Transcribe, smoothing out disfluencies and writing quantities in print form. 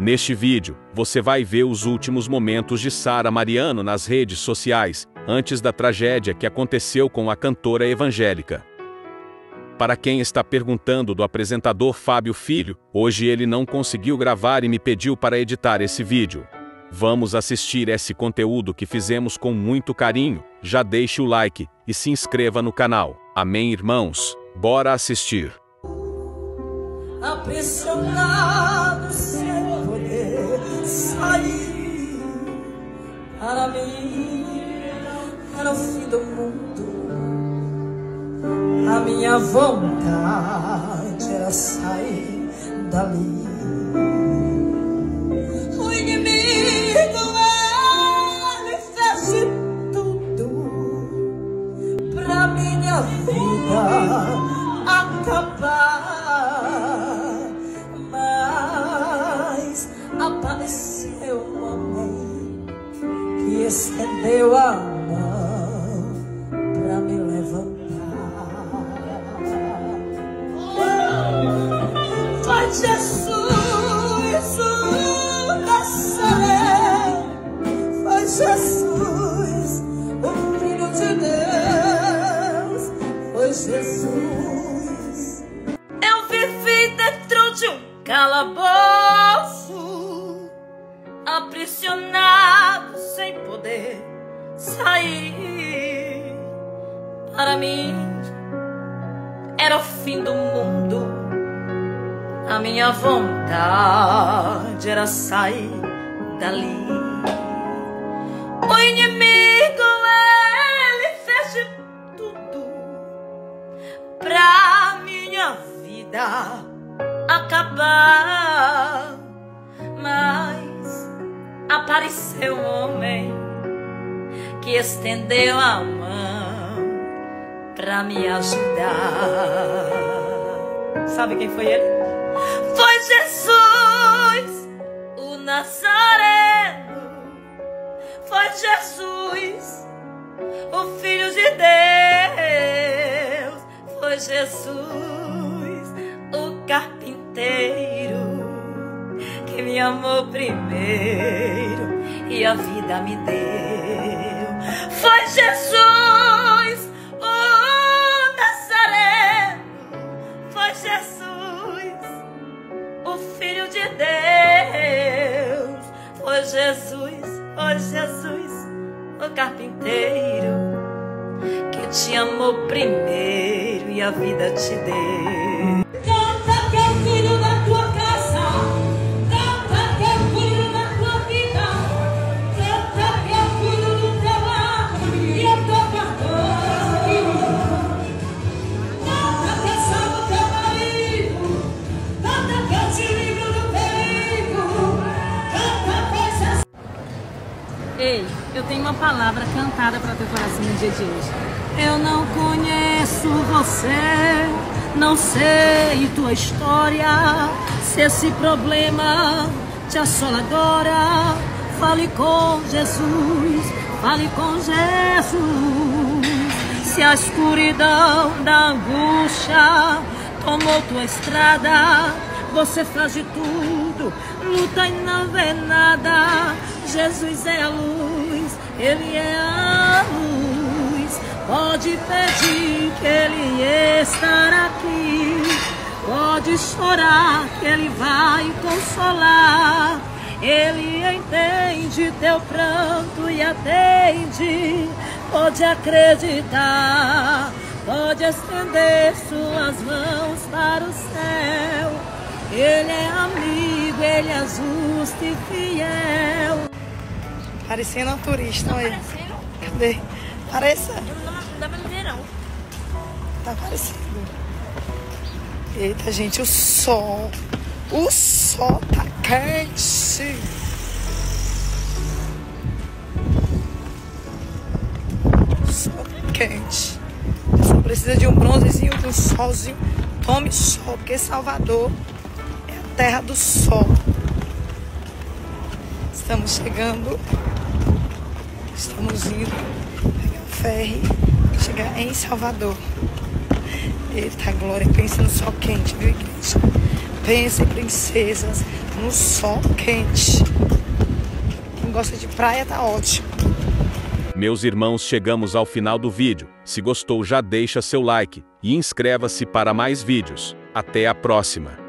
Neste vídeo, você vai ver os últimos momentos de Sara Mariano nas redes sociais, antes da tragédia que aconteceu com a cantora evangélica. Para quem está perguntando do apresentador Fábio Filho, hoje ele não conseguiu gravar e me pediu para editar esse vídeo. Vamos assistir esse conteúdo que fizemos com muito carinho, já deixe o like e se inscreva no canal. Amém, irmãos? Bora assistir. Aprisionado sem poder sair, para mim era o fim do mundo. A minha vontade era sair dali. O inimigo, ele fez de tudo pra minha vida acabar. Apareceu uma mãe que estendeu a mão pra me levantar. Vai, Jesus, o Nazaré. Vai, Jesus, o Filho de Deus. Foi Jesus. Eu vivi dentro de um calabouço, aprisionado sem poder sair. Para mim era o fim do mundo. A minha vontade era sair dali. O inimigo, ele fez de tudo pra minha vida acabar. Mas apareceu um homem que estendeu a mão pra me ajudar. Sabe quem foi ele? Foi Jesus, o Nazareno. Foi Jesus, o Filho de Deus. Foi Jesus, o carpinteiro, que me amou primeiro e a vida me deu. Foi Jesus, o Nazareno. Foi Jesus, o Filho de Deus. Foi Jesus, o carpinteiro, que te amou primeiro e a vida te deu. Canta que é filho da tua casa. Ei, eu tenho uma palavra cantada para teu coração no dia de hoje. Eu não conheço você, não sei tua história. Se esse problema te assola agora, fale com Jesus, fale com Jesus. Se a escuridão da angústia tomou tua estrada, você faz de tudo, luta e não vê nada. Jesus é a luz, Ele é a luz. Pode pedir que Ele estará aqui. Pode chorar que Ele vai consolar. Ele entende teu pranto e atende. Pode acreditar, pode estender suas mãos para o céu. Ele é amigo, Ele é justo e fiel. Parecendo um turista, olha. Parecendo? Cadê? Pareça. Não dá pra me ver, não. Tá parecendo. Eita, gente, o sol. O sol tá quente. O sol tá quente. Só precisa de um bronzezinho, de um solzinho. Tome sol, porque Salvador é a terra do sol. Estamos chegando. Estamos indo pegar o ferry e chegar em Salvador. Eita, glória, pensa no sol quente, viu, igreja? Pensa em princesas, no sol quente. Quem gosta de praia tá ótimo. Meus irmãos, chegamos ao final do vídeo. Se gostou, já deixa seu like e inscreva-se para mais vídeos. Até a próxima!